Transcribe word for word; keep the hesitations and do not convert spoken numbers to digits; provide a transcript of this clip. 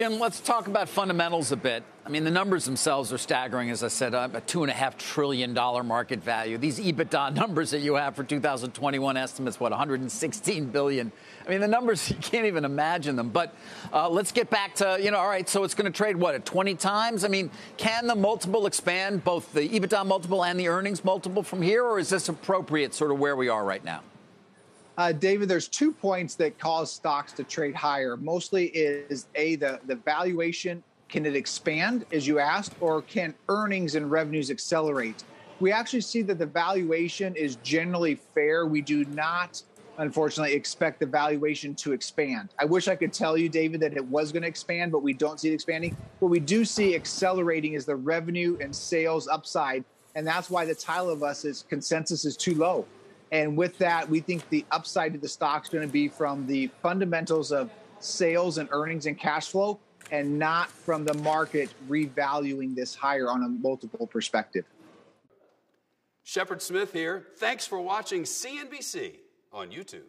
Jim, let's talk about fundamentals a bit. I mean, the numbers themselves are staggering, as I said, a two point five trillion dollars market value. These EBITDA numbers that you have for two thousand twenty-one estimates, what, one hundred sixteen billion dollars? I mean, the numbers, you can't even imagine them. But uh, let's get back to, you know, all right, so it's going to trade, what, at twenty times? I mean, can the multiple expand, both the EBITDA multiple and the earnings multiple from here, or is this appropriate sort of where we are right now? Uh, David, there's two points that cause stocks to trade higher. Mostly is, A, the, the valuation. Can it expand, as you asked, or can earnings and revenues accelerate? We actually see that the valuation is generally fair. We do not, unfortunately, expect the valuation to expand. I wish I could tell you, David, that it was going to expand, but we don't see it expanding. What we do see accelerating is the revenue and sales upside, and that's why the tile of us is consensus is too low. And with that, we think the upside to the stock is going to be from the fundamentals of sales and earnings and cash flow, and not from the market revaluing this higher on a multiple perspective. Shepard Smith here. Thanks for watching C N B C on YouTube.